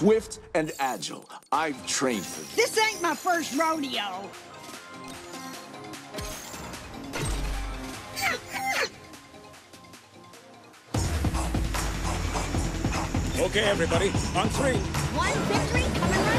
swift and agile. I've trained for this. This ain't my first rodeo. Okay, everybody, on three. One victory coming.